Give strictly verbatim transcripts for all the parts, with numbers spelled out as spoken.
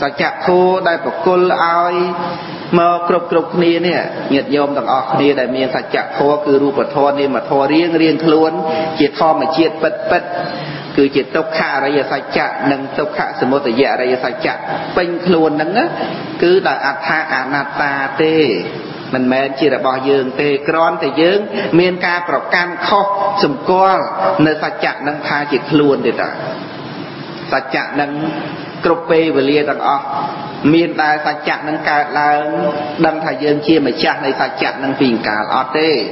Sao chạp thua đại bậc côn ai mà cột cột này nè nhiệt nhôm tầng ở này đại miền sao chạp thua cứ rùa bờ thon này mà thua riêng riêng luôn chiết thon mà chiết bật bật cứ chiết tốc khả ra giờ sao chạp nâng tốc khả sớm một thời gian ra giờ sao chạp bênh luôn nâng á cứ đại ạt tha anata tê mình men chỉ là bao dương tê cron tê dương miền ca bậc can khó sầm co nơi sao chạp nâng tha chiết luôn để ta sao chạp nâng cột bê về lia tầng ở miền đại sa chặt năng cả là đâm thay dương chia mà chặt này sa chặt năng phình cả ở tê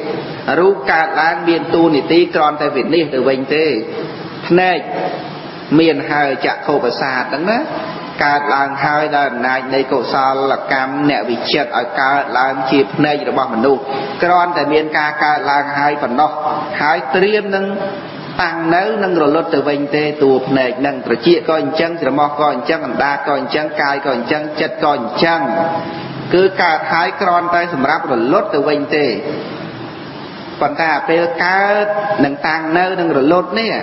rú cả là miền tu nị tí còn tại Việt Nam từ Bình tê này miền hai chặt khô cả sa tấn đó cả làng hai đời này đây cổ sa là cam nẹo bị chết ở cả làng chia này là bao mình luôn còn tại miền cả cả làng hai phần đó hai triêm năng tăng nấu nâng rồi lót từ bên tê tuột này nâng rồi chia coi chân rồi mò coi chân còn đa coi chân cài coi chân chật coi chân cứ cả thái con tay sầm ráp rồi lót từ bên tê còn ta bây cá nâng tăng nấu nâng rồi lót nè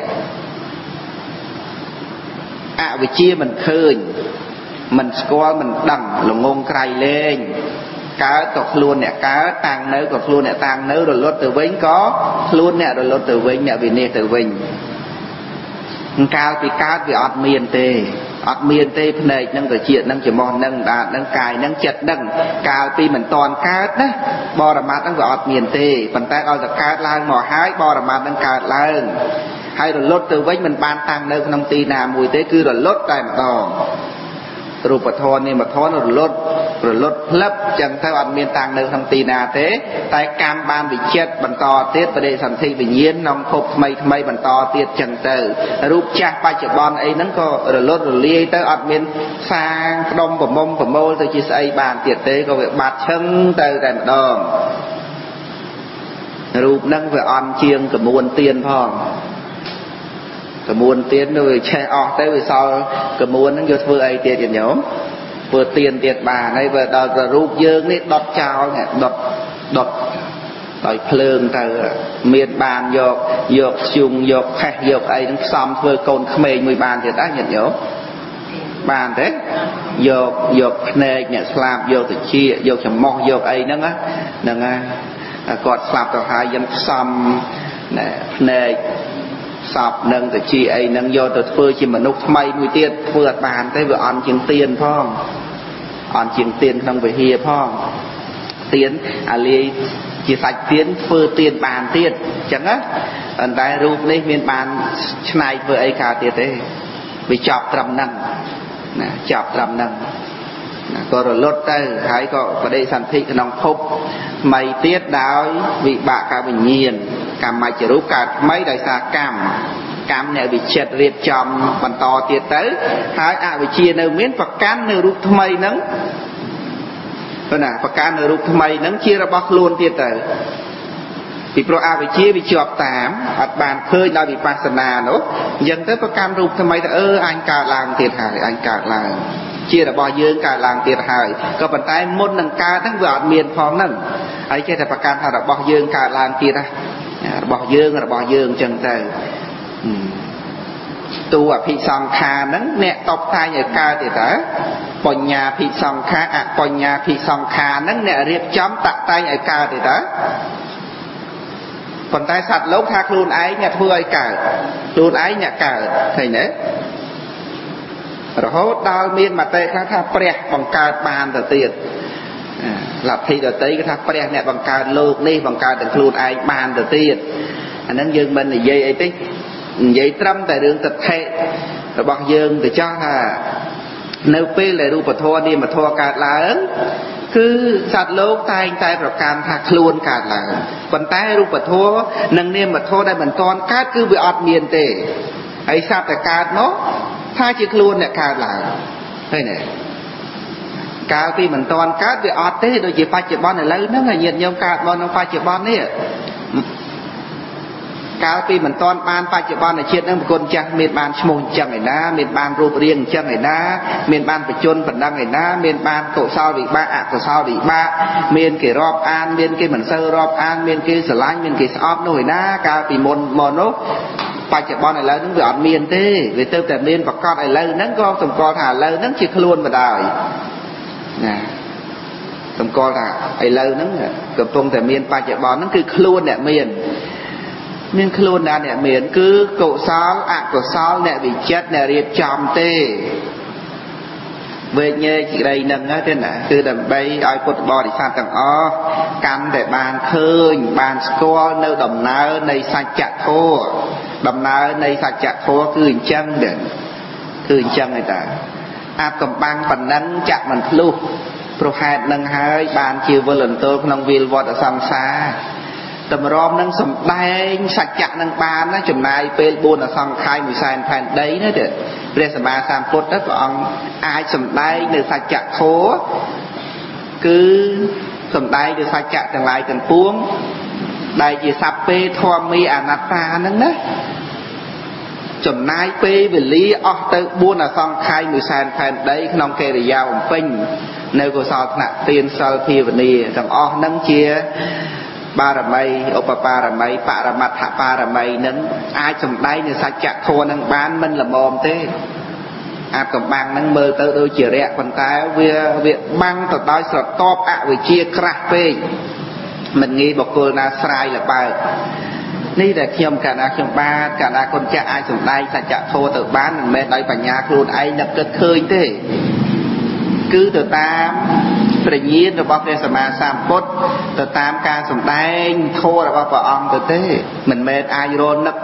à vì chia mình khơi mình score mình đằng là ngôn cày lên cá cọc luôn nè cá tàng nới cọc luôn nè tàng nới rồi lót từ vĩnh có luôn nè rồi lót từ vĩnh nè vì nè từ vĩnh cao thì cá vì ọt miền tê ọt miền tê này nâng rồi chuyện nâng chỉ mòn nâng đạn nâng cài nâng chật nâng cao thì mình toàn cá đó bò ra mặt nâng rồi ọt miền tê bàn tay coi là cá lang mỏ hái bò ra mặt nâng cá lang hay rồi lót từ vĩnh mình ban tàng nới không tì nào mùi tê cứ rồi lót tay mà đònรูปธรรมนี่มาธรรมหรือลดหรือลดลับจังเท่าอันเมียนต่างเดิมทำตีนาเตะแต่การบานวิเชตบรรทอเตะประเดี๋ยวสันติวิญญาณนำพบไม่ไม่บรรทอเตะจังเตอรูปชาปัจจุบันไอ้นั่นก็หรือลดหรือเลี้ยเตะอันเมียนสร้างดมผมมมผมโมเตะจีไอบานเตะเตะก็แบบบาดเชิงเตะแต่เดิมรูปนั่งแบบอันเชียงกับมวลเตียนพองกระมวลเตี้ยนเลยแช่ออกได้ไปซอยกระมวลนั่งโยธเวอไอเตี้ยอย่างเงี้ยเปิดเตี้ยนเตี้ยบ่าในเวอดอกรูปเยิ้งนี่ดอกเจ้าเนี่ยดอกดอกต่อยเพลิงเตอเมียนบานโยกโยกชุงโยกแขกโยกไอ้ทั้งซ้ำเวอโกนเขมรมือบานเตี้ยได้อย่างเงี้ยบานเต้โยกโยกเนยเนี่ยสลับโยกตะเคียโยกฉมอกโยกไอ้นั่งนะนั่งนะกอดสลับต่อหายยังซ้ำเนี่ยเนยสอบหนึ่งแต่ชีไอ้หนึ่งโยตัวเพื่อชีมนุษย์ไม่มีเตี้ยเพื่อบานแต่ว่าอ่อนเชียงเตียนพ่ออ่อนเชียงเตียนต้องไปเฮียพ่อเตียนอะไรชีใส่เตียนเพื่อเตียนบานเตียนจังนะอันใดรูปนี้เป็นบานชนายเพื่อไอ้ขาเตี้ยเต้ไปจับตรำนั่งนะจับตรำนั่งก็รลดได้หายก็ประเดี๋ยวสันติน้องพบไม่เตี้ยดาววิบากาวิญญาณกรรมมาจะรู้การไม่ได้สากรรมกรรมเนี่ยวิเชตเรียบจำบรรทอเตี้ยเต้หายอาวิเชียนเอาเมียนประกันเอารูปทำไมนั่งก็น่ะประกันเอารูปทำไมนั่งเชียร์บล็อกล้วนเตี้ยเต้ปิโปรอาวิเชียวิจอบตามอัดบานเคยเราปิปัสนาเนาะยังเต้ประกันรูปทำไมแต่เอออันกาลางเตี้ยหายอันกาลางเชี่ยแต่บ่อเยื่อการลางเตียหายก็ปัจจัยมดนังกาทั้งหยาดเมียนพร้อมนั่นไอ้เชี่ยแต่ประการถ้าเราบ่อเยื่อการลางเตียนะบ่อเยื่อเราบ่อเยื่อจังแต่ตัวพิสังขานั้นเนี่ยตกตายอย่างกาเตียแต่ปัญญาพิสังขาปัญญาพิสังขานั้นเนี่ยเรียบจำตักตายอย่างกาเตียแต่ปัจจัยสัตว์โลกทักลุนไอ้เนี่ยเพื่อไอ้กาลุนไอ้เนี่ยกาใช่ไหมเราดาวมีนมาเตะข้าท่าเปรี้ยบังการบานแต่เตียนหลับที่แต่เตะข้าท่าเปรี้ยเนี่ยบังการโลกนี่บังการถึงครูนไอ้บานแต่เตียนอันนั้นยืนมันในยัยไอ้ติ๊กยัยตรำแต่เรื่องแต่เทะแต่บังยืนแต่เจ้าฮะเนื้อเปรี้ยเลยรูปทอนี่มาทอการล้างคือสัตว์โลกตายตายประการหักครูนการล้างคนตายรูปทอนั่งเนี่ยมาทอได้เหมือนตอนการคือวิอัดเมียนเตะไอ้สัตว์แต่การเนาะถ้าจิตล้วนเนี่ยการหลังเฮ้ยเนี่ยการที่เหมือนตอนการไปออดเต้โดยจิตปัจจุบันเนี่ยแล้วนั่งเงียบเงียบการบอลปัจจุบันเนี่ยการที่เหมือนตอนบานปัจจุบันเนี่ยเช็ดนั่งกลจังเมียนบานชมูจังไงนะเมียนบานรูปเรียงจังไงนะเมียนบานประจนปันดังไงนะเมียนบานโตเศร้าดีบ้าอักเศร้าดีบ้าเมียนเกี่ยรอบอันเมียนเกี่ยเหมือนเซอรอบอันเมียนเกี่ยสลายเมียนเกี่ยสอบหน่อยนะการที่มนมโน ปัจจุบันอะไรนั่งแบบเมียนเต้เวเตอร์แต่เมียนประกอบอะไรนั่งก็สมกอหาอะไรนั่งเชี่ยขลุ่นมาได้นะสมกอหาอะไรนั่งกับตรงแต่เมียนปัจจุบันนั่นคือขลุ่นเนี่ยเมียนเมียนขลุ่นนั่นเนี่ยเมียนคือโกศลอักโกศลเนี่ยวิจัดเนี่ยเรียบจำเต้เวเนจิไรนั่งนะเต้น่ะคือแต่ใบไอ้พุทธบริษัทต่างอ๋อการแต่บานเคยบานสกอเนื้อดำน้ำในสัจจะโทดำน้ำในสัจจะโทคือจังเด่นคือจังไอ้แต่อาบกำบังปันนั้นจะมันพลุโปรแฮดนั่งหายบานจิวเวลันโตพนังวิลวอดสังสาแต่รอบนั่งสมได้สัจจะนั่งบานนั่งจมนายเปรย์บุญสังขายมิสานแผ่นได้นั่นเด็ดเรียกสมาสามพุทธก็อังอายสมได้เนื้อสัจจะโทคือสมได้เนื้อสัจจะต่างหลายต่างปวงได้จีสัพเพธรรมีอนัตตานั่นนะจมนายเปรย์วิลีออกเตอบุญสังขายมิสานแผ่นได้ขนมเกลียาวเป่งเนื้อกุศลน่ะเตียนสัลพีวันนี้ต่างออกนั่งเชียปารมัยอุปปารมัยปารมัตถปารมัยนั้นอายสมได้เนี่ยสัจจะโทนังบ้านมันละมอมเต้อาบกับบางนั่งเมื่อเตอโดยเจริญคนตายเวียเวียบังต่อได้สลดตอบอะวิเชียกระเป้มันงี้บอกกูนาสายละไปนี่แต่เขียมการอาเขียมบ้านการอาคนจะอายสมได้สัจจะโทเตอบ้านมันเมื่อได้ปัญญาครูนไอ้นับเกิดเคยเต้คือเตอตามประยินระบบเรียนสมาสามพจน์ต่อตามการสมแดงโทษระบบประออมตัวเต้เหมือนเมตอายโรนัก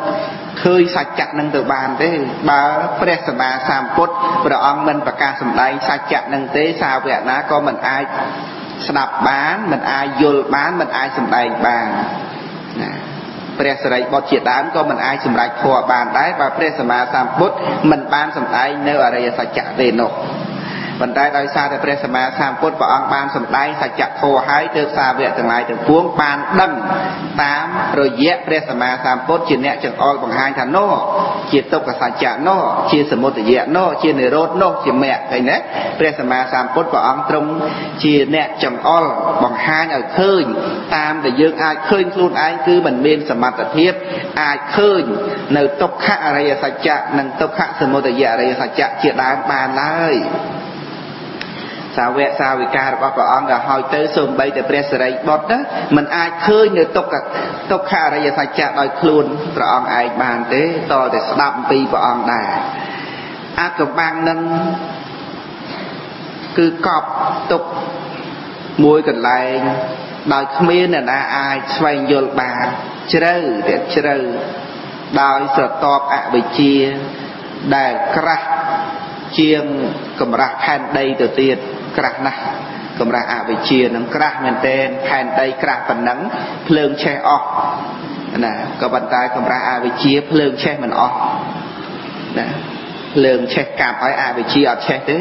เคยสัจจะนั่งตัวบานเต้บาเรียนสมาสามพจน์ประออมมันประการสมแดงสัจจะนั่งเต้สาวเวนะก็เหมือนอายสนับบ้านเหมือนอายโยลบ้านเหมือนอายสมแดงบ้านเรียนสไลบอจิตด้านก็เหมือนอายสมแดงโทษบานได้บาเรียนสมาสามพจน์มันบ้านสมแดงเนื้ออะไรสัจจะเรนกบรรดาโดยซาแต่เปรสมาสามพุทธประอังบานสมได้สัจจะโทหายเติมซาเวต่างหลายต่างพวงปานดั้งตามโรเยะเปรสมาสามพุทธจิตเนี่ยจังออกของหายฐานโนจิตตกกับสัจจะโนจิตสมุติเยะโนจิตในรถโนจิตแม่ไอ้เนี่ยเปรสมาสามพุทธประอังตรงจิตเนี่ยจังออกของหายเอาคืนตามแต่ยืงอายคืนคลุนอายคือเหมือนเบนสมัติเทียบอายคืนในตกขะอะไรสัจจะนั่งตกขะสมุติเยะอะไรสัจจะจิตด้านปานเลยสาวเวสาวิการบอกว่าองค์หอยเตอร์ส่งไปแต่เปรสไรบอดนะมันอายเคยเนื้อตกกับตกข้าระยะสัจจะลอยคลุนพระองค์อายบานเตะต่อแต่สลับปีพระองค์ได้อากับบางนั้นคือกอบตกมวยกันไหลลอยขมิ้นน่ะนะอายสวยโยลบาเจริญเด็ดเจริญลอยสตอบอวิเชียได้กระเชียงกำลังแผ่นใดตัวเตี้ยกระนะกำลังอาวิเชียนังกระเหมือนเต้นแผ่นใดกระปันนังเพลิงแช่ออกนะกบันตายกำลังอาวิเชียเพลิงแช่มันออกนะเพลิงแช่กาบไออาวิเชียอดแช่เต้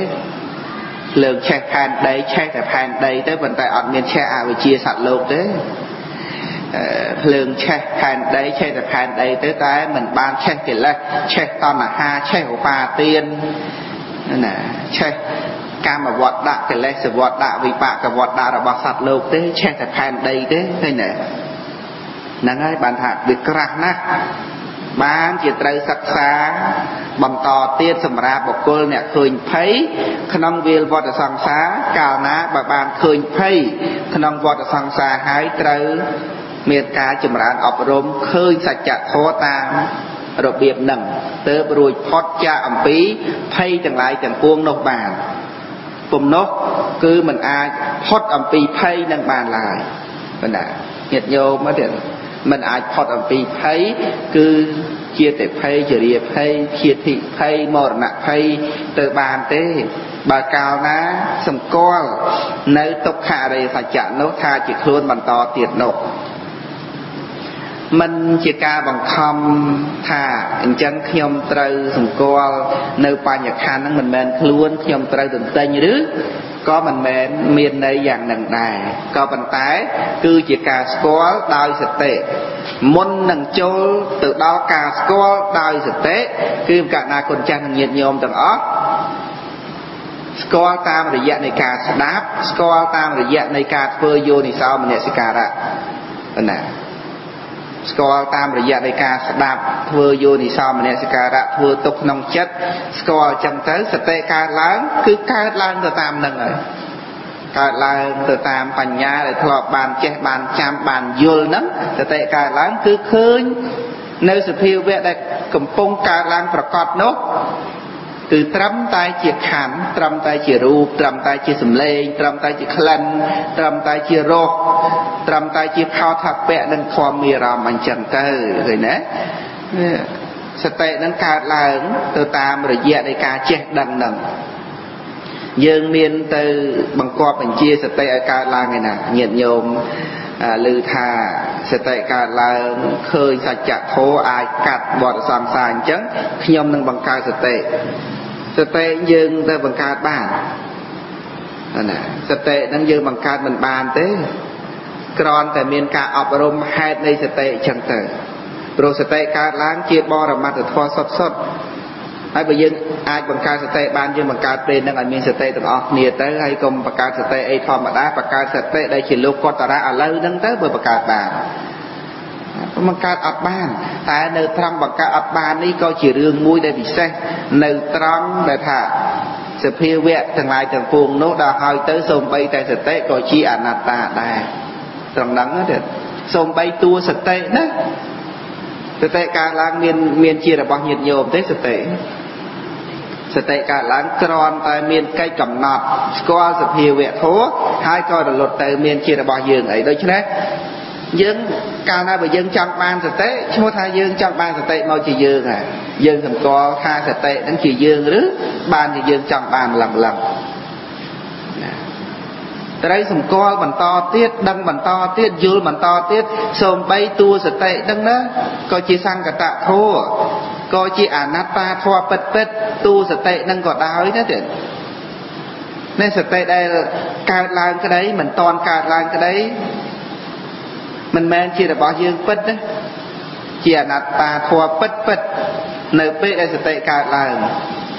เพลิงแช่แผ่นใดแช่แต่แผ่นใดเต้บันตายอดเมียนแช่อาวิเชียสัตว์โลกเต้เพลิงแช่แผ่นใดแช่แต่แผ่นใดเต้ตายเหมือนบานแช่กินละแช่ตอนหน้าฮาแช่หัวปลาเตียนน่ะใช่การมาวัดด่ากันเลยสวัดด่าวิปากกับวัดด่าเราบาสัตว์โลกเต้ใช่แต่แผ่นใดเต้ใช่ไหมนั่งให้บรรทัดวิกรักนะบ้านจิตใจศึกษาบังต่อเตี้ยสมราบอกกูเนี่ยเคยไพ่ขนมเวลวัดสังสากาวนะบาบานเคยไพ่ขนมวัดสังสาหายใจเมตตาจมรานอบรมเคยสัจจะโทตามระเบียบหนึ่งเติบรวยพอดจะอัมพีไพ่จังไรจังพวงนกบานปุ่มนกคือมันอาพอดอัมพีไพ่นางบานลายมันอ่ะเหยียดโยมาเด่นมันอาพอดอัมพีไพ่คือเกียรติไพ่เจริญไพ่เกียรติไพ่มรณะไพ่เติบบานเต้บากาวนะสมก้อนในตกขาเรศจันนกทาจิตโคลนบรรทอเตียดนกมันจิกาบังคำถ้าอันจังขยมเตยสมกอลในปัญญาคานั้นมันแมนคล้วนขยมเตยตื่นเต้นหรือก็มันแมนเมียนในอย่างหนึ่งได้ก็ปัญไตคือจิกาสกอลดาวสเตะมนหนังโจเตดาวกาสกอลดาวสเตะคือการนาคนจังเงียบโยมต่างอ๊อสกอลตามระยะในการสนับสกอลตามระยะในการเฟยโยนิสาวมันเนี่ยสิการะนั่นแหละ score tam rồi giờ đây ca đạp vừa vô thì sao mà nè ca đã vừa tục nông chất score chậm tới sẽ ca lớn cứ ca lớn từ tam nâng rồi ca lớn từ tam phần nhà để thọ bàn che bàn chạm bàn vô lắm sẽ ca lớn cứ khơi nơi sự thiêu về đây cầm phong ca lớn và cọt nốt từ trăm tay chia khảm trăm tay chia ruột trăm tay chia sầm lê trăm tay chia khăn trăm tay chia rô trăm tay chia khao thạch bẹ nên thò mì rầm anh chẳng tới rồi nè sệt tệ nên cả là từ tam rồi dẹt đại ca che đằng đằng dương miên từ bằng co bằng chia sệt tệ đại ca là ngày nào nhiệt nhôm lư thà sệt tệ ca là khơi sạch chặt thô ai cắt bọt sàm sàn chấn nhôm nên bằng ca sệt tệ sệt tệ dương từ bằng ca bàn nè sệt tệ nên dương bằng ca mình bàn thế còn tại miền ca ấp rôm hai đây sệt tệ chẳng tới rồi sệt tệ ca láng chia bo làm mặt thua sốt sốt ai bây giờ ai bằng ca sệt tệ ban dương bằng ca tiền đang ở miền sệt tệ từ đó nia tới hay cùng bằng ca sệt tệ ai thọ mà đá bằng ca sệt tệ đây chỉ lúc con ta đã ở lâu đang tới bởi bằng ca bàn bằng ca ấp bàn tại nơi trăng bằng ca ấp bàn đi coi chỉ riêng mũi đây bị say nơi trăng để thả sệt phiêu vẹt thằng lại thằng cuồng nốt đào hơi tới sông bay tại sệt tệ coi chỉ anh ta đài rằng nắng hết sông bay tua sệt tệ đó sệt tệ cả làng miền miền chia là bằng nhiệt nhiều thế sệt tệ sệt tệ cả làng tròn tại miền cây cẩm nọt qua sệt hiu vẹt thố hai coi là lột từ miền chia là bằng giường ấy đôi chứ đấy giường cả nay bởi giường trăm ban sệt tệ chúng ta giường trăm ban sệt tệ mau chỉ giường à giường thầm co tha sệt tệ đến chỉ giường nữa ban thì giường trăm ban lầm lầm từ đây sầm co bàn to tiết đăng bàn to tiết dưa bàn to tiết sầm bay tua sệt tệ đăng đó coi chi sang cả tạ thua coi chi anata thua pet pet tua sệt tệ đăng còn đau ấy đó tiền nên sệt tệ đây là cài lan cái đấy mình toàn cài lan cái đấy mình men chi là bỏ dương pet đó chi anata thua pet pet nơi pet đây sệt tệ cài lan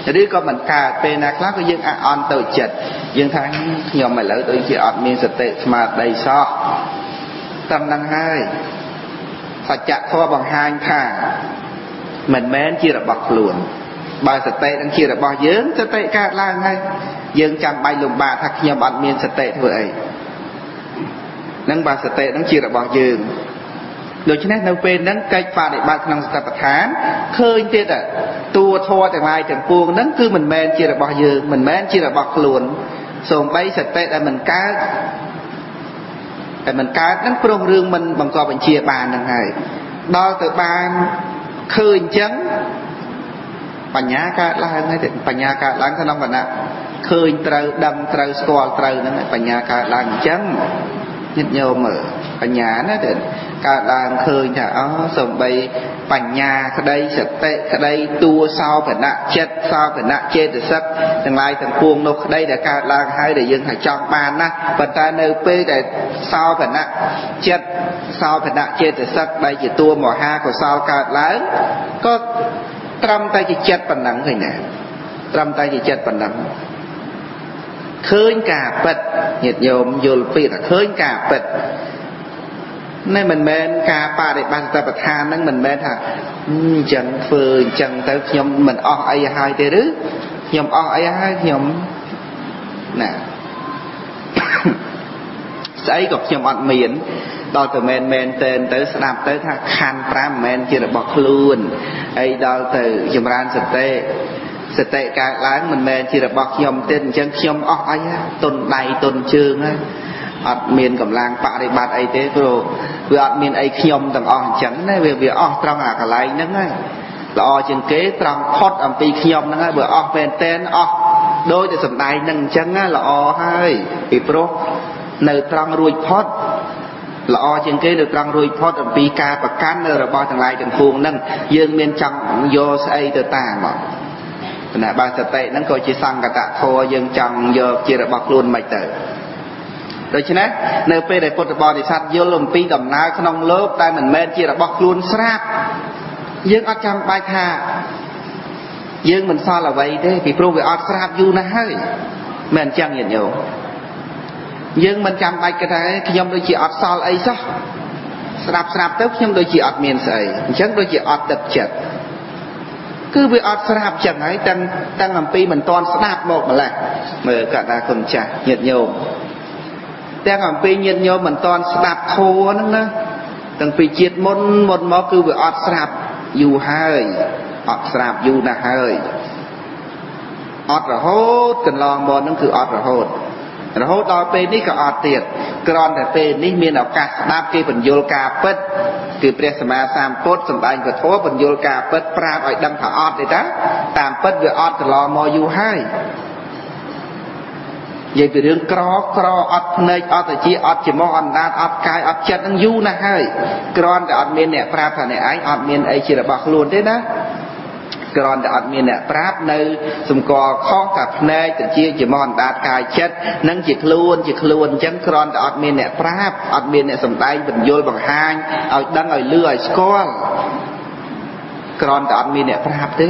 rồi có mình cài bên này khác có dương an tự chật dương thắng nhiều mày lỡ tự chỉ ọt miên sệt tệ mà đầy so tâm năng hai sạch chặt thua bằng hai thả mình mến chia là bọc luồn bài sệt tệ đang chia là bao dương sệt tệ cả là ngay dương chẳng bay lùm bà thật nhiều bạn miên sệt tệ thôi nâng bài sệt tệ đang chia là bao dương rồi cho nên nấu bên nâng cây pha để bạn năng sạch tháng khơi tiết à tua thua chẳng ai chẳng buông nâng cứ mình mến chia là bao dương mình mến chia là bọc luồn sông bay sạch tệ là mình cá để mình cá đánh prong rương mình bằng co bằng chia bàn đằng này đo từ bàn khơi chấn bàn nhá cá lăng đấy bàn nhá cá lăng thằng ông bạn ạ khơi trâu đâm trâu score trâu đấy bàn nhá cá lăng chấn nhịp nhô mở bàn nhá đấy đấy cá lăng khơi nhà sông bay bàn nhá cái đây sạch tệ cái đây tua sao phải nặng chết sao phải nặng chết được sắp thằng lai thằng cuồng đâu đây là cá lăng hay để dân phải chọn bàn á và ta nơi p để sao phải nặng chết sao phải nặng chết được sắp đây chỉ tua mỏ ha của sao cá lớn có trăm tay chỉ chết bằng nặng thôi nè trăm tay chỉ chết bằng nặng khơi cả bật nhiệt nhôm vô phi là khơi cả bật nên mình men ca ba để ban ta bậc tha nên mình men thà chẳng phơi chẳng tới nhom mình o ai hai thế đứa nhom o ai hai nhom nè sấy gặp nhom ăn miến đo từ men men tên tới làm tới thà khăn pram men chỉ là bọc luôn ấy đo từ nhom ran sệt tệ sệt tệ cả láng mình men chỉ là bọc nhom tên chẳng nhom o ai tồn đầy tồn trường á ọt miền cầm làng bạ để bạt ấy thế rồi vừa ọt miền ấy nhom tầm ọt chấn đấy vừa vừa ọt trong à cả lái nấng đấy là ọt trên kế trong thoát âm pi nhom nấng đấy vừa ọt bên tên ọt đôi từ sầm đai nâng chấn là ọt hai bị pro nơi trong ruồi thoát là ọt trên kế được trong ruồi thoát âm pi ca và can nơi là bao thằng lái thằng cuồng nâng dương miền trong vô say từ tà mà là ba sệt tệ nấng coi chỉ sang cả tạ thô dương trong vô chia là bọc luôn mày tử rồi chứ nè nơi phê để phật bò thì sát vô lồng pi đầm nai không lớp tai mình men chia là bọc luôn sáp dương ở trăm bài thà dương mình so là vậy thế vì pro về ở sáp du na hơi mình chẳng nhận nhiều dương mình trăm bài cái này khi nhom đôi chị ở so ấy sao Sạp sạp tới nhưng đôi chị ọt miền sợi chẳng đôi chị ọt tập chật. Cứ vì ọt sạp chật ấy tăng tăng làm pi mình toàn sạp một mà lại mở cả ta còn chả nhiệt nhồm. Tăng làm pi nhiệt nhồm mình toàn sạp khô nữa nữa. Tăng pi chiết môn môn mó cứ vì ọt sạp dù hơi ọt sạp dù là hơi ọt là hốt cần lo môn nó cứ ọt là hốt. Rồi hốt đôi bê ní có ọt tiệt. Còn là bê ní miền ảo cắt đáp kê phần vô ca bất. Cứ bê xa mà xàm cốt xàm bánh và thố phần vô ca bất. Pháp ỏi đâm thả ọt đấy đó. Tạm bất vừa ọt thì lo mò dù hai. Vậy vì đường khó khó ọt nơi ọt là chi ọt chỉ mò ọt đát ọt cài ọt chất nâng dù nà hơi. Còn là ọt miền nè pháp thả nè ánh ọt miền ấy chỉ là bọc luôn thế đó. Còn đã miền nè pháp nơi xung quanh khó cặp nơi từ chia chỉ mòn đạt cài chất nâng chỉ luôn chỉ luôn chẳng còn đã miền nè pháp ở miền nè sầm tay bình vô bằng hai ở đăng ở lưa ở school còn đã miền nè pháp thế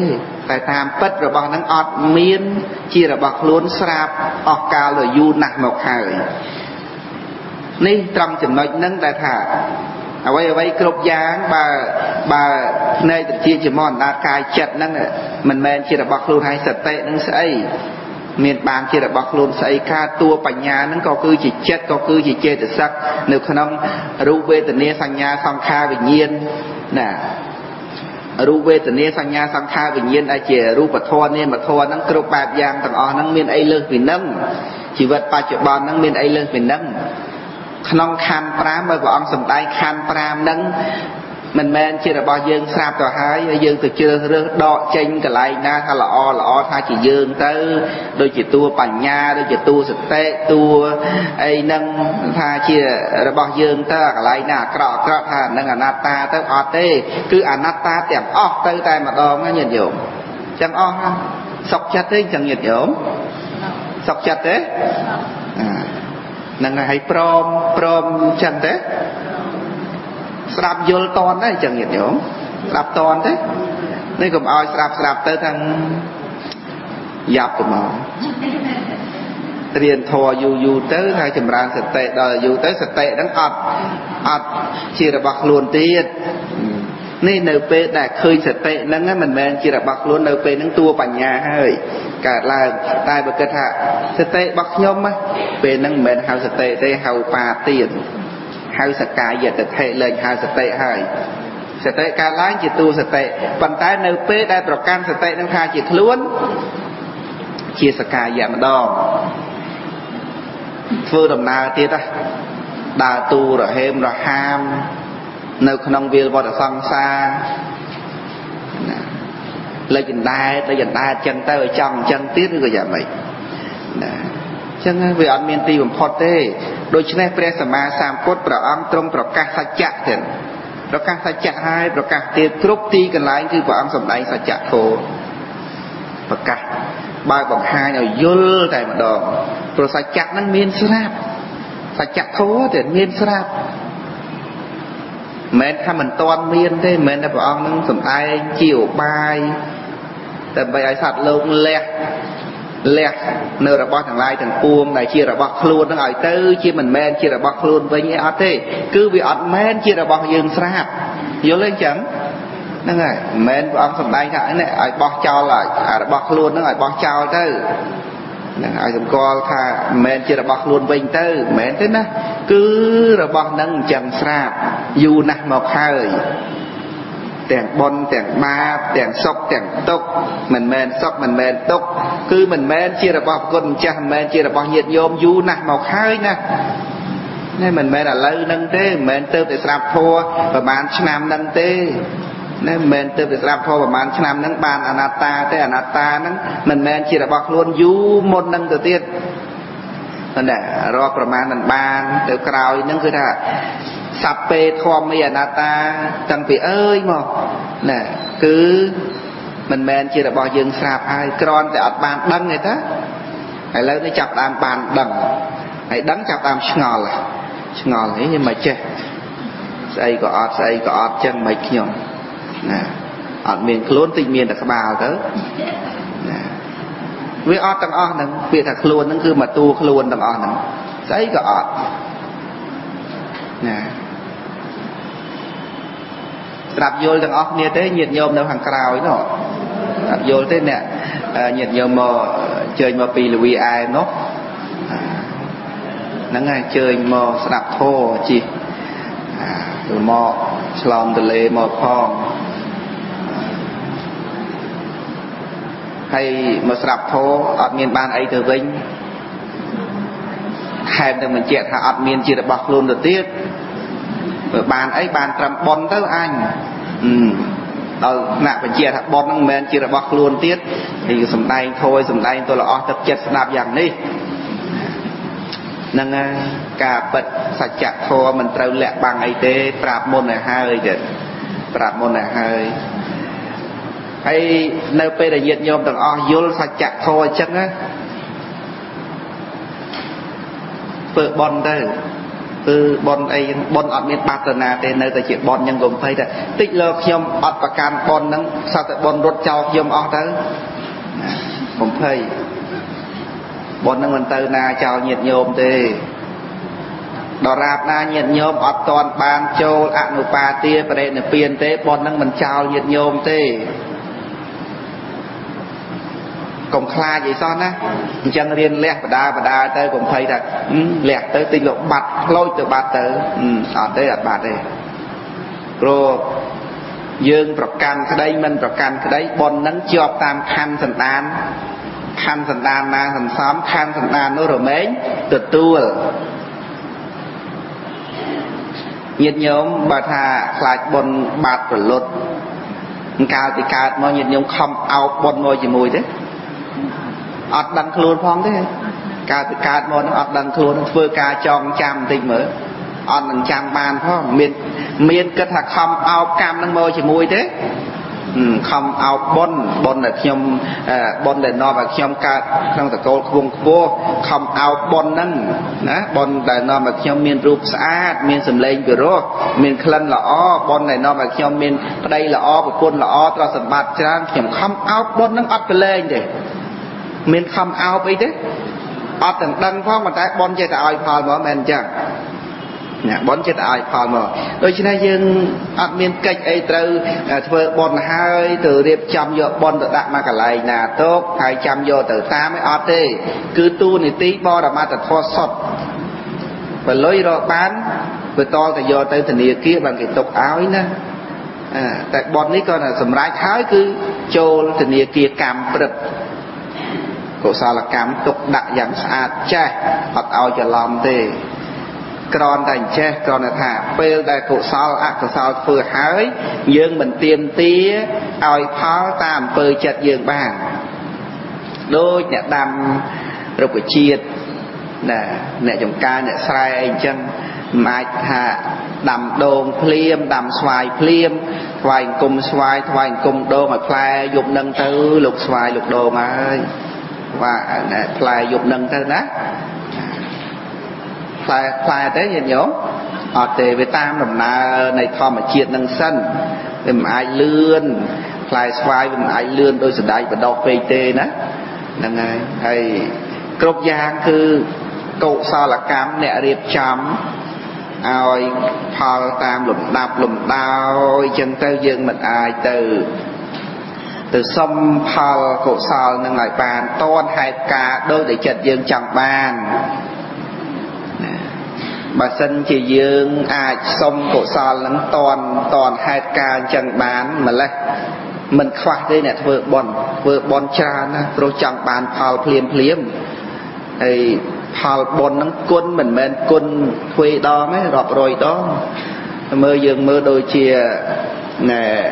tại tam bất rồi bằng nâng ở miền chỉ là bằng luôn sạp ở cao rồi du nặng một hài ní trong chừng nói nâng đại thả ở đây ở đây cực giáng bà bà nơi tự chia chỉ mòn đạt cài chật nâng mình men chia là bọc luôn hay sạch tệ nâng xây miền bàn chia là bọc luôn xây ca tua bành nhà nâng có cư chỉ chết có cư chỉ chê tự sắc nếu khả năng rưu bê tình nê sang nhà sang kha bình nhiên nè rưu bê tình nê sang nhà sang kha bình nhiên ai chìa rưu bà thoa nê mà thoa nâng cực bạp giang tầng ơ nâng miền ấy lương bình nâng chỉ vật ba triệu bò nâng miền ấy lương bình nâng khả năng khám phám với bọn sầm tay khám phám nâng mình men chỉ là bao dương sạp tòa hái dương từ chưa rước đọ chênh cả lại na tha là o là o tha chỉ dương tới đôi chỉ tua bành nha đôi chỉ tua sực tệ tua ấy nâng tha chỉ là bao dương tới cả lại na cọ cọ tha nâng anatta tới o tê cứ anatta tiệm o tới tai mà đo nghe nhiệt nhổm chẳng o ha sọc chặt đấy chẳng nhiệt nhổm sọc chặt đấy nâng hãy prom prom chẳng đấy sạp vô toàn đấy chẳng nhiệt nhổm sạp toàn đấy nên cũng oi sạp sạp tới thằng dạp của màu tiền thò dù dù tới hai chùm ràng sạch tệ đòi dù tới sạch tệ đang ọt ọt chỉ là bọc luôn tiết nên nợ bê đã khơi sạch tệ nâng á mình mình chỉ là bọc luôn nợ bê nâng tua bằng nhà hơi cả là tai bật kết hạ sạch tệ bọc nhóm á bê nâng mình hào sạch tệ tê hào phà tiền hãy sạch cả dạy tự thệ lên hãy sạch tệ hơi sạch tệ cả lái chỉ tu sạch tệ bằng tay nơi bế đã trọc canh sạch tệ nâng khai chỉ luôn chia sạch cả dạy mà đo phương đồng nào tiết á đà tu rồi hêm rồi ham nơi khả năng viên vô đã xong xa lời dành đai lời dành đai chân tay ở trong chân tiết rồi dạy mày chẳng vì anh miền tây cũng phật thế đôi chân này phải xem mà sam cốt bảo ông trong bảo ca sát chặt tiền bảo ca sát chặt hai bảo ca tiền cướp ti cần lái cứ bảo ông sầm đánh sát chặt thô bảo ca ba bảo hai nào dơ tại mặt đòn rồi sát chặt năng miền sáp sát chặt thô tiền miền sáp mẹ tham mình toàn miền thế mẹ là bảo ông năng sầm tay chiều bay tại bay ai sát lông lẹ lẹ nơi là bó thằng lai thằng cuông này chia là bó luôn nó ngồi tư chia mình men chia là bó luôn với nhé ọt thế cứ vì ọt men chia là bó dương sạp vô lên chẳng nó ngồi men của ông sầm tay thả này ai bó trao lại à là bó luôn nó ngồi bó trao tư ai thằng con thà men chia là bó luôn với tư men thế đó cứ là bó nâng chẳng sạp dù nặng một hơi tiền bon tiền ma tiền sóc tiền tóc mình men sóc mình men tóc cứ mình men chia là bao con cha men chia là bao nhiệt nhôm du nè màu khai nè nên mình men là lây nâng té men tơ để sạp thua và bán nam nâng té nên men tơ để sạp thua và bán nam nâng bàn anatta té anatta nâng mình men chia là bao luôn du một nâng đầu tiên nên là rồi còn mà mình bàn từ cào nâng cứ ra sạp bê thòm mì anata tăng vị ơi mà nè cứ mình men chỉ là bỏ dương sạp ai còn để ọt bàn đăng này ta hãy lấy nó chọc làm bàn đằng hãy đắng chọc làm ngò là ngò ấy nhưng mà chết xây có ọt xây có ọt chân mày nhom nè ọt miền lốn tây miền là cái bào tới nè với ọt tăng ọt nè việc thật luôn nó cứ mà tu luôn tăng ọt nè xây có ọt nè Rạp vô thằng ốc nha tới nhiệt nhôm đâu hàng cào ấy nọ Rạp vô tới nè nhiệt nhôm mà chơi mà pì lùi ai nó Nắng ai chơi mà sạp thô chị Rồi mọ Slom từ lê mọ phong Hay mà sạp thô ọt miền ban ấy từ Vinh Hèm thằng mình chết hạ ọt miền chỉ đã bọc luôn được tiếc Bạn ấy bạn trầm bón tới anh Đó nạ phải chia thật bón năng mến Chia ra bọc luôn tiết Thì xong tay thôi xong tay tôi là ớt thật chất Đạp dàng đi Nâng cả bật sạch chạc thô Mình trâu lẹ bằng ấy tế Prạp môn này hơi Prạp môn này hơi Hay nơi bê đầy nhiệt nhôm Tầng ớt vô sạch chạc thô chất Phở bón tới Từ bọn ấy, bọn ọt miên bát rồi nà Nơi ta chỉ bọn nhân gồm thấy Tích lơ khiêm ọt và can bọn nâng Sao ta bọn rốt cháu khiêm ọt đó Không thấy Bọn nâng mình tơ nà cháu nhiệt nhôm tê Đó rạp nà nhiệt nhôm ọt toàn bàn châu Ản nụ bà tía bà đệ nửa biên tê Bọn nâng mình cháu nhiệt nhôm tê Còn khla vậy sao ná Chân riêng lẹt bà đá bà đá tới Còn thấy thật Lẹt tới tinh lộn bạch Lôi từ bạch tới Ở tới ở bạch đây Rồi Dương bọc canh cái đấy Mình bọc canh cái đấy Bọn nâng chọp tam khăn thần đàn Khăn thần đàn nà thần xóm Khăn thần đàn nó rồi mấy Từ tuôn Nhiệt nhóm bà thà Khla bọn bạch rồi lột Cao thì cao Mọi nhiệt nhóm không áo bọn môi gì mùi đấy ọt đăng khuôn phong thế Cả từ cát môn ọt đăng khuôn Phơ ca chong chăm tình mới ọt đăng chăm bàn phong Miên kết thật không áo cam nâng môi chỉ mùi thế Không áo bôn Bôn là khiêm Bôn là nó và khiêm cát Nâng thật cô vùng vô Không áo bôn nâng Bôn là nó và khiêm miên rụp sát Miên xùm lên cửa rô Miên khăn là o Bôn là nó và khiêm miên Đây là o của quân là o Tòa sẵn bạc chán Khiêm không áo bôn nâng ọt lên thế Mình không ao bây thế Ở tầng đăng phong mà ta bón chơi ta ai phòi mà mình chẳng Bón chơi ta ai phòi mà Đôi chứ này dừng Ở mình cách ấy trâu Thơ bón hai từ điệp chăm vô Bón tự đạc mà cả lại là tốt Hai chăm vô từ ta mới ọt đi Cứ tu này tí bó đọc mà ta thoa sọt Và lối rõ bán Vừa to ta vô tới thần địa kia bằng cái tục áo ấy nè Tại bón này con là sầm rái thái cứ Chô thần địa kia càm bật Cô sao là cảm tục đặc dạng sát chá Phật áo cho lòng thì Còn thành chá Còn là thả Phê đại cô sao là cô sao phở hới Nhưng mình tiêm tía Ôi phó tạm phơi chật dương bàn Đôi nhạc đâm Rồi của chiết Nè chồng ca nè srai anh chân Mạch hạ Đầm đồn phliêm Đầm xoài phliêm Thoài cùng xoài Thoài cùng đô mà phai Dục nâng tư lục xoài lục đô mà ơi Và lại dục nâng thân á Lại tới nhìn nhớ Ở tế với tam đồng nà này thò mà chiết nâng sân Vì mà ai lươn Lại xoay vì mà ai lươn Đôi sử đáy và đọc phê tê ná Nâng ai Cốc giang thư Cậu sao là cám nẹ riêng chấm Ôi Phò tam lùm đạp lùm đào Chân tao dương mình ai từ Từ xâm phá cổ sao nâng lại bàn Tôn hai ca đôi để chật dương chẳng bàn Bà sân chỉ dương ai xâm cổ sao nâng tôn Tôn hai ca chẳng bàn mà lấy Mình khoác đây nè vừa bọn Vừa bọn cha nè Rồi chẳng bàn phá phliêm phliêm Phá bọn nâng quân mình mên quân Thuê đó mấy rộp rồi đó Mơ dương mơ đôi chìa Nè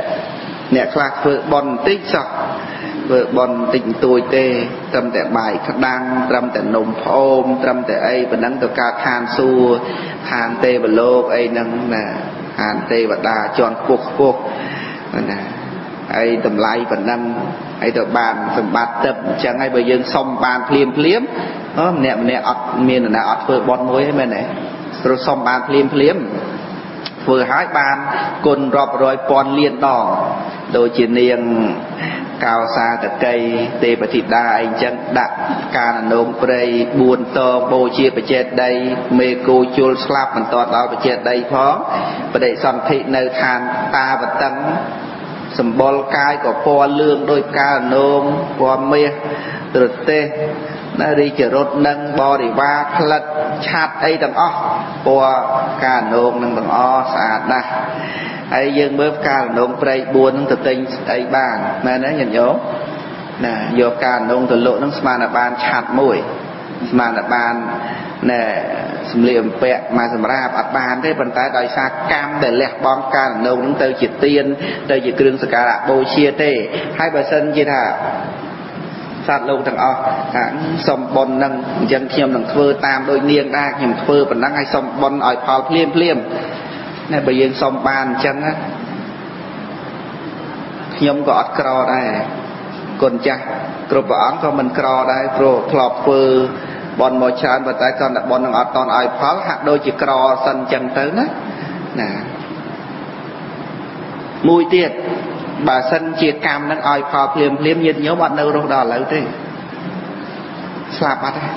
Nè khắc vừa bọn tích sọc Vừa bọn tình tuổi tê Trâm tệ bài khắc đăng Trâm tệ nồng phôm Trâm tệ ấy Và nâng tựa ca khăn xua Hàn tê và lộp ấy nâng Hàn tê và đà tròn cuộc cuộc Ấy tầm lây và nâng Ấy tựa bàn tầm bát tập Chẳng ai bởi dân xong bàn phliêm phliếm Nè nè ọt miền nè ọt vừa bọn mối ấy mên này Rồi xong bàn phliêm phliếm Vừa hái bàn Côn rộp rồi bọn liền đỏ đôi chia niêng cao xa từ cây tê bà thịt đa anh chân đặt ca là nông prey buồn to bô chia bà chết đây mê cô chôn slap mình to đó bà chết đây phó bà để xong thị nơi than ta và tấn sầm bol cai của po lương đôi ca là nông po mê từ tê nó đi chở rốt nâng bò đi va lật chát ấy đằng o po ca là nông nâng đằng o sạt nè ai dân bớt ca nông prey buồn từ tinh tây bàn mà nó nhận nhớ nè do ca nông từ lộ nông smana ban chặt mũi smana ban nè sầm liềm bẹ mà sầm ra bát ban thế vận tải đòi xa cam để lẹt bom ca nông nông từ triệt tiên từ triệt cương sạc đã bôi chia tê hai bờ sân chia thả sát lâu thằng o sầm bon nâng dân khiêm nâng phơ tam đôi niêng đa khiêm phơ vận năng hay sầm bon ỏi phao liêm liêm này bây giờ xong bàn chân á nhóm có ọt cỏ đây còn chắc rồi bọn có mình cỏ đây rồi thọp phơ bọn mồi chán và tay con là bọn đang ọt toàn ai phá hạt đôi chỉ cỏ sân chân tới đó nè mùi tiệt bà sân chia cam đang ai phá liềm liềm nhiệt nhớ bọn đâu đâu đó lấy đi sạp bắt đây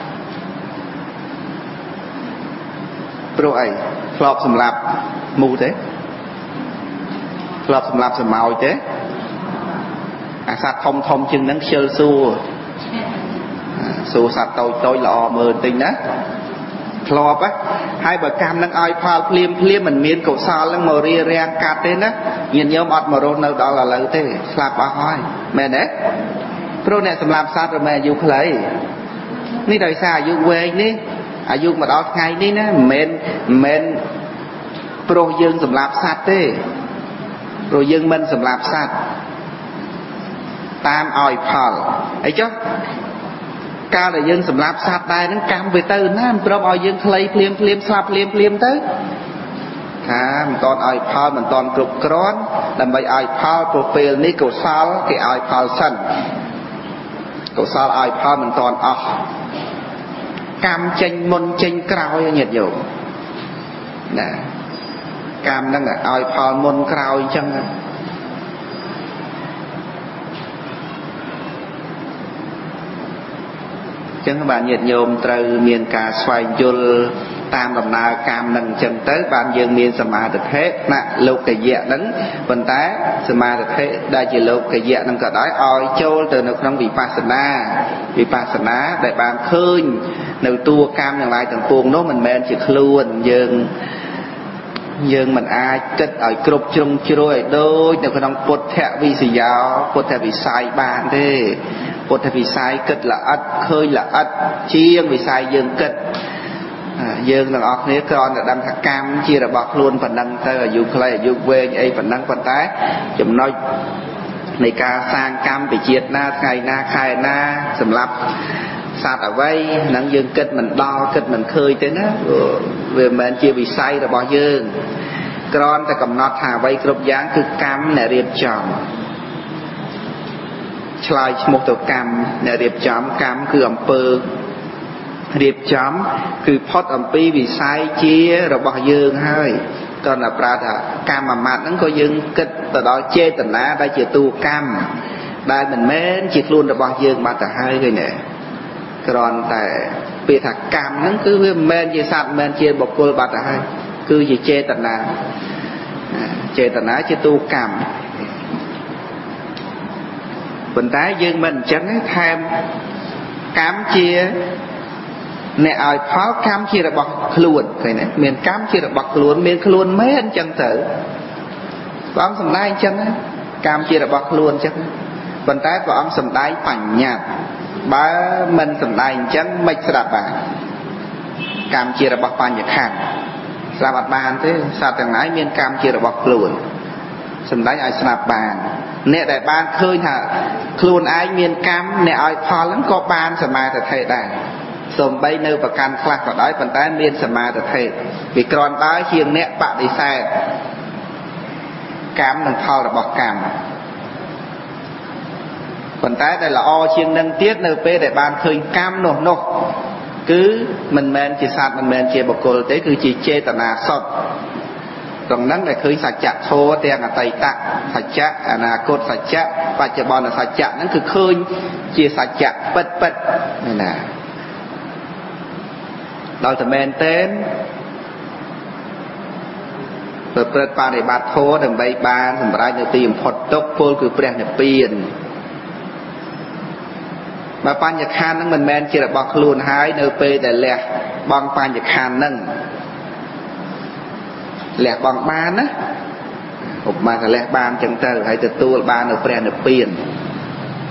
rồi ấy thọp sầm lạp mù thế lập làm sầm màu thế à sát thông thông chừng nắng sơ xua xua sát tôi tôi lò mờ tình đó lọp á hai bờ cam nắng oi pha liêm liêm mình miên cổ sao nắng mờ ria ria cát thế đó nhìn nhớ mặt mờ rôn đâu đó là lỡ thế sạp ba hoi mẹ đấy pro này sầm làm sát rồi mẹ dù lấy ní đời xa dù quê ní à dù mà đó ngày ní nè men men rồi dương sầm lạp sát thế rồi dương mình sầm lạp sát tam ỏi phật ấy chứ cao là dương sầm lạp sát tai nó cam về từ nó rồi ỏi dương lấy liêm liêm sạp liêm liêm tới à mình toàn ỏi phật mình toàn cột crót làm vậy ỏi phật profile ní cổ sao cái ỏi phật sân cổ sao ỏi phật mình toàn ỏi cam chênh môn chênh cao nhiệt nhiều nè cam đang ỏi phò môn cào chân chân các bạn nhiệt nhôm từ miền cà xoay chul tam đồng nào cam đang chân tới bạn dương miền sma được hết nè lục cái dẹt đắng vận tái sma được hết đại chỉ lục cái dẹt đang cả đói ỏi chul từ nước nông vị pasana vị pasana đại bàn khơi đầu tua cam như lại từng cuồng nó mình men chỉ luôn dương nhưng mình ai kết ở cột chung chui đôi nếu không bột thẻ vì gì giáo bột thẻ vì sai bàn thế bột thẻ vì sai kết là ắt khơi là ắt chiêng vì sai dương kết dương là ở nếu con là đâm thằng cam chia là bọc luôn phần năng tới ở du play du quê ấy phần năng phần tái chấm nói này ca sang cam bị triệt na ngày na khai na sầm lấp sát ở vây nắng dương kết mình đo kết mình khơi thế đó về mình chia vì say là bỏ dương con ta cầm nót hà vây cướp dáng cứ cam nè riệp chòm slide một tổ cam nè riệp chòm cam cứ ẩm pơ riệp chòm cứ phốt ẩm pi vì say chia rồi bỏ dương hơi còn là pra thà cam mà mạt nó có dương kết từ đó chê tình á đây chỉ tu cam đây mình mến chỉ luôn là bỏ dương mà ta hai người nè còn tại vì thằng cam nó cứ men chia sạt men chia bọc cô bạt hay cứ gì chê tận nào chê tận nào chê tu cam vận tái dương mình chẳng tham cam chia nè ỏi pháo cam chia là bọc luôn này nè miền cam chia là bọc luôn miền luôn mấy anh chẳng thử bóng sầm đai chẳng cam chia là bọc luôn chẳng vận tái bóng sầm đai phẳng nhạt bà mình sầm đai chẳng mệt sập bà cam chia là bọc bàn nhật hàng sập bàn thế sao thằng nãy miền cam chia là bọc luôn sầm đai ai sập bàn nè đại bàn khơi hả luôn ai miền cam nè ai phò lắm có bàn sầm mai thầy đàn sầm bay nơi và can khạc và đói vận tái miền sầm mai thầy vì còn đói hiền nè bạn đi sai cam thằng phò là bọc cam còn tái đây là o chiên nâng tiết nơi p để ban khơi cam nổ nổ cứ mình men chỉ sát mình men chỉ bọc cột thế cứ chỉ chê tận à sọt Còn nắng là khơi sạch chặt thô, đen là tay tặng, sạch chặt, là cột sạch chặt, và chợ bòn là sạch chặt, nó cứ khơi, chia sạch chặt, bật bật. Nên là, đòi thầm mến tên, bởi bởi bà này bà thô, đừng bay bà, thầm ra nhiều tìm phật tốc, phôn cứ bèn được biển. Bà bà nhạc khăn nâng mình mến chỉ là bọc luôn hái, nơi bê để lẹt, bong bà nhạc khăn nâng. Lẹ bằng ban á, một mà là lẹ ban chẳng từ hay từ tu ban ở pren ở biển,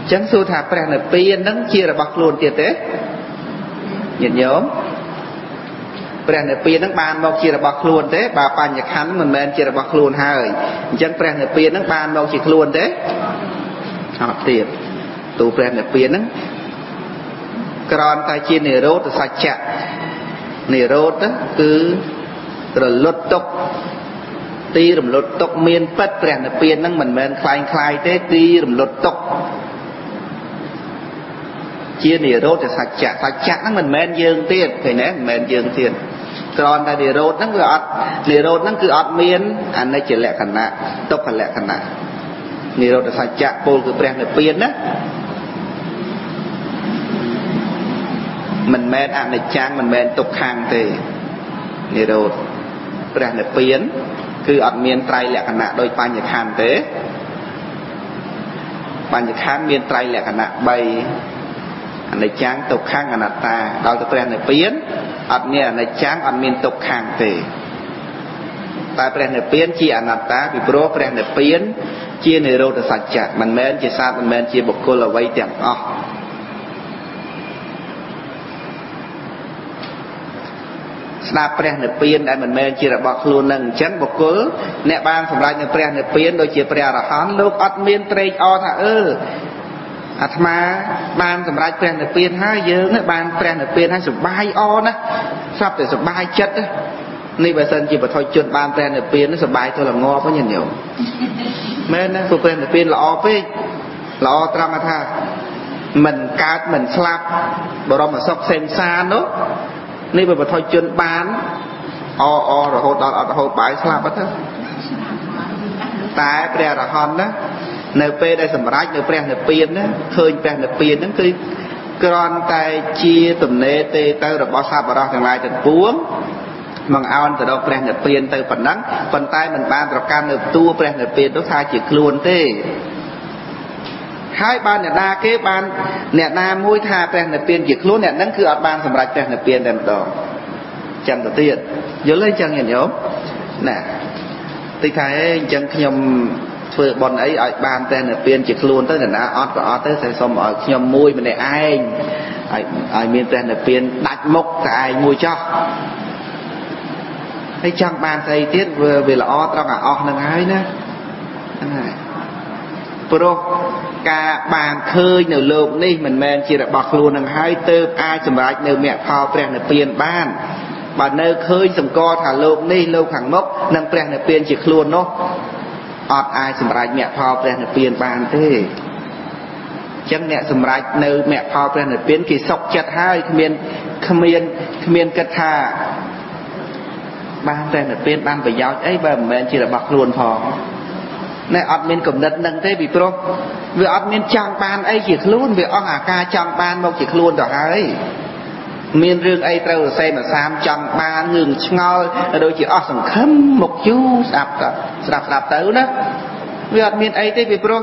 chẳng xu thà pren ở biển nắng chia là bọc luôn tiệt tế, nhìn nhớ, pren ở biển nắng ban bọc chia là bọc luôn thế, bà pan nhạc hắn mình men chia là bọc luôn hai, chẳng pren ở biển nắng ban bọc chia luôn thế, học tiệt, tu pren ở biển nắng, còn tai chia nề rốt là sạch chặt, nề rốt đó cứ rồi lột tóc ti rồi lột tóc miên phết rèn là miên năng mình mình khai khai thế ti rồi lột tóc chia nề rốt để sạch chặt sạch chặt năng mình men dương tiền thì nè men dương tiền còn ta nề rốt năng cứ ọt nề rốt năng cứ ọt miên anh ấy chỉ lẹ khẩn nè tóc khẩn lẹ khẩn nè nề rốt để sạch chặt cô cứ rèn là miên đó mình men anh ấy trang mình men tóc hàng thì nề rốt rèn là biến, cứ ở miền tây lệ cả nạ đôi pan nhật hàn thế, pan nhật hàn miền tây lệ cả nạ bay, anh này tráng tục khang anh nạt ta, đôi cái rèn là biến, ở miền anh này tráng ở miền tục khang thế, tại rèn là biến chia anh nạt ta bị pro rèn là biến, chia nề rô được sạch chặt, mình men chia xa mình men chia bộc cô là vay tiền o. Đã bèn được biến đại mình men chỉ là bọc luôn nâng chén bọc cớ nè ban sủng lai được bèn được biến đôi chỉ bèn là hán lúc ắt miên trây o thà ơ ắt mà ban sủng lai bèn được biến hai giờ nè ban bèn được biến hai sủng bay o nè sắp để sủng bay chết á ni bà sơn chỉ bà thôi chuyện ban bèn được biến nó sủng bay thôi là ngô có nhìn nhiều men á sủng bèn được biến là o phê là o trâm tha mình cát mình slap bà rong mà sọc sen san đó nên bởi vì thôi chuyên bán o o rồi hốt đó rồi hốt bãi xa bất hết tại bè là hòn đó nơi bè đây sầm rách nơi bè nơi biên đó khơi bè nơi biên đó cứ con tay chia tùm nê tê tơ rồi bỏ xa bỏ ra thằng lại thằng cuốn bằng áo từ đâu bè nơi biên tơ phần nắng phần tay mình ban rồi can nơi tua bè nơi biên đó xa chỉ luôn thế hai ban nẹt na kế ban nẹt na môi tha bèn nẹt tiền việc luôn nẹt nắng cứ ở ban sầm rạch bèn nẹt tiền đèn đỏ chân đầu tiên nhớ lấy chân nhỉ nhớ nè tinh thái chân nhom phơi bọn ấy ở ban bèn nẹt tiền việc luôn tới nẹt na ót và ót tới say xong ở nhom môi mình để ai ai miên bèn nẹt tiền đặt mốc tại môi cho thấy chân ban say tiết vừa về là ót trong à ót nâng hai nữa pro cả bàn khơi nửa lộn đi mình men chỉ là bọc luôn hàng hai tơ ai sầm rạch nửa mẹ phao bèn nửa tiền ban bàn nửa khơi sầm co thả lộn đi lộn hàng mốc nâng bèn nửa tiền chỉ luôn nó ọt ai sầm rạch mẹ phao bèn nửa tiền ban thế chân mẹ sầm rạch nửa mẹ phao bèn nửa tiền kỳ sọc chặt hai miền miền miền cật thà ban bèn nửa tiền ban phải giáo ấy bèn men chỉ là bọc luôn phò này admin cầm đất nâng thế bị pro, về admin trang ban ấy chỉ luôn về ông à ca trang ban mong chỉ luôn đó ấy, miền riêng ấy trâu xe mà sam trang ban ngừng ngoi là đôi chỉ ở sầm khấm một chú sạp sạp sạp tới đó, về admin ấy thế bị pro,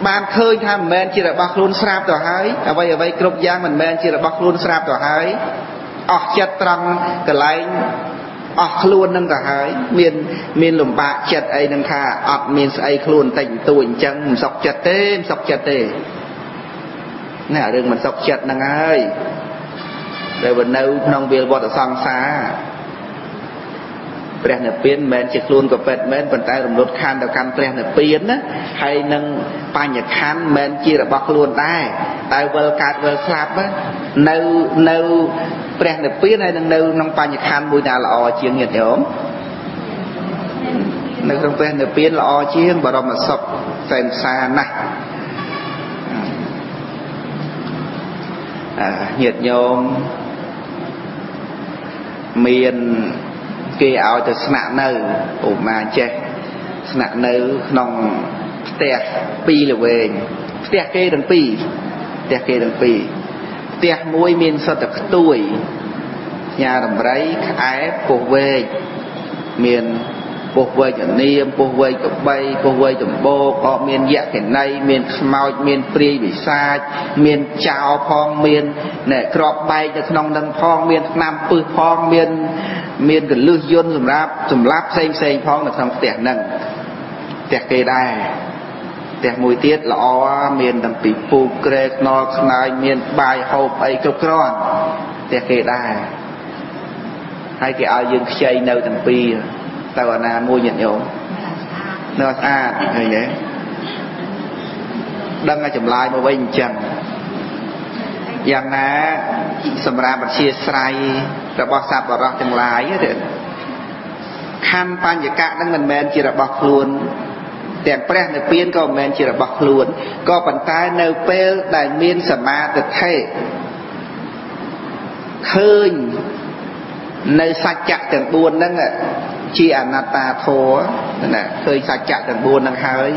ban khơi tham men chỉ là bọc luôn sạp đó ấy, ở vậy ở vậy cột giang mình men chỉ là bọc luôn sạp đó ấy, ở chợ trăng cái lái ọt luôn nâng cả hái miền miền lùm bạ chật ấy nâng thà ọt miền ấy luôn tỉnh tuổi chân sọc chật thế sọc chật thế nè đừng mình sọc chật nâng ơi rồi mình nấu nong bia bọt ở song xa bèn là biến men chỉ luôn của bẹt men vận tải lùm lót khăn đầu khăn bèn là biến á hay nâng ba nhật khăn men chia là bọc luôn tai tai vờ cát vờ slap á nấu nấu bèn được biến này nâng nâng nâng ba nhật khăn mùi nào là o chiên nhiệt nhổm nâng trong bèn được biến là o chiên bảo đảm là sọc sen xa này nhiệt nhổm miền kê áo cho sẵn nâu ổ mà chết sẵn nâu nông tẹt pi là về tẹt kê đằng pi tẹt kê đằng pi tẹt môi miên sơ tập tuổi nhà đầm rấy ái bố về miền bố về cho niêm bố về cho bay bố về cho bố có miền dạ cái này miền màu miền phi bị xa miền chào phong miền nè crop bay cho nông đằng phong miền nam pư phong miền miền gần lưu dân dùm ráp dùm láp xây xây phong là thằng tẹt nâng tẹt kê đài tẹt mùi tiết lọ miền đằng bị phu kê nó này miền bài hộp ấy cực ròn tẹt kê đài hai cái ao dương xây nơi thành pi tao gọi là mua nhận nhổ nó xa thì thế đăng ở chấm lại một bên chẳng rằng là sầm ra bạch chia sài rồi bọc sạp vào rác chấm lại thế khăn pan giờ cả đang mình men chỉ là bọc luôn đèn press được pin có men chỉ là bọc luôn có bàn tay nơi pe đại miên sầm ma thực thế khơi nơi sạch chặt từng buồn nâng ạ chi anata thô nè khơi sạch chặt từng buồn nâng hơi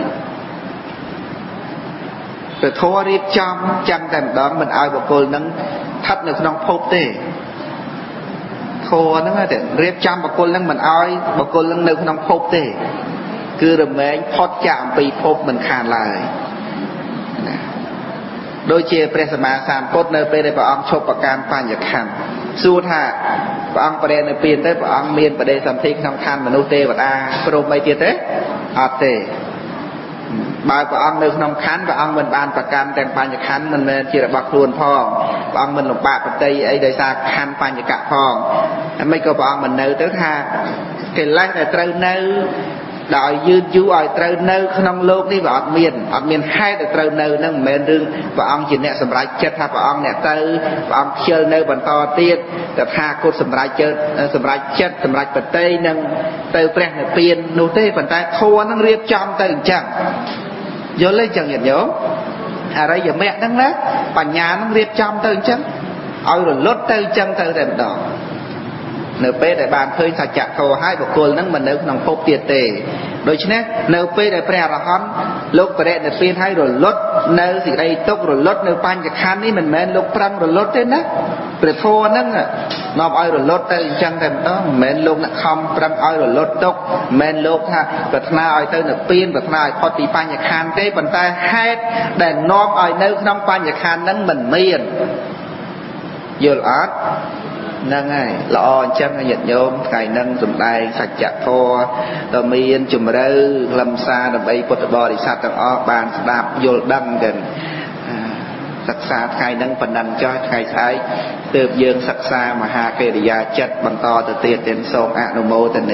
rồi thô riêng chăm chăm từng đó mình ai bộ cô nâng thắt được nông phốp tê thô nâng ạ riêng chăm bộ cô nâng mình ai bộ cô nâng nâng nông phốp tê cứ rồi mấy anh phót chạm bị phốp mình khàn lại đôi chê pre sơ ma sàn phốt nơi bê đây bảo ông chụp bảo can phàn nhật khăn xua thả bảo ông bà đen nơi pin tới bảo ông miên bà đen sầm thi không khăn mà nô tê vật a pro bay tiệt đấy à tê bài bảo ông nơi không khăn bảo ông mình ban bảo can đèn phàn nhật khăn mình chỉ là bạc luôn phong bảo ông mình lục bạc vật tây ấy đời xa khăn phàn nhật cả phong mấy cô bảo ông mình nơi tới ha cái lái này trâu nơi đòi dư chú ỏi trâu nâu không lốt đi vào ọt miền ọt miền hai là trâu nâu nâng mềm rừng và ông chỉ nẹ sầm rãi chết ha và ông nẹ tâu và ông chơi nâu bằng to tiết tập ha cốt sầm rãi chết sầm rãi chết sầm rãi bật tây nâng tâu bẹt nè tiền nô tê bằng tay thua nâng riêng chom tâu chẳng vô lấy chẳng nhận nhớ à đây giờ mẹ nâng lát bằng nhà nâng riêng chom tâu chẳng ỏi rồi lốt tâu chẳng tâu đẹp đỏ nếu bê đại bàn khơi sạch chặt thô hai bộ cồn nâng mình nếu nằm phốp tiệt tề đối chứ nè nếu bê đại bè là hón lúc bê đại đại phiên hay rồi lót nếu gì đây tốc rồi lót nếu pan chặt khăn ấy mình men lúc prang rồi lót thế nè bê thô nâng à nó oi rồi lót tới chân thèm đó men lúc nè không prang oi rồi lót tốc men lúc ha bật na oi tới nè phiên bật na oi coi tí pan chặt khăn thế bật ta hết để nó oi nếu nằm pan chặt khăn nâng mình miên vô lót nâng này lo chân nhận nhôm ngày nâng dùng tay sạch chặt thô rồi miên chùm râu lâm xa đầm bay bột bò đi sát tầng o bàn đạp vô đâm gần sạch xa ngày nâng phần nâng cho ngày sai từ dương sạch xa mà hà kê đi ra chất bằng to từ tiền đến sông ạ nô mô tình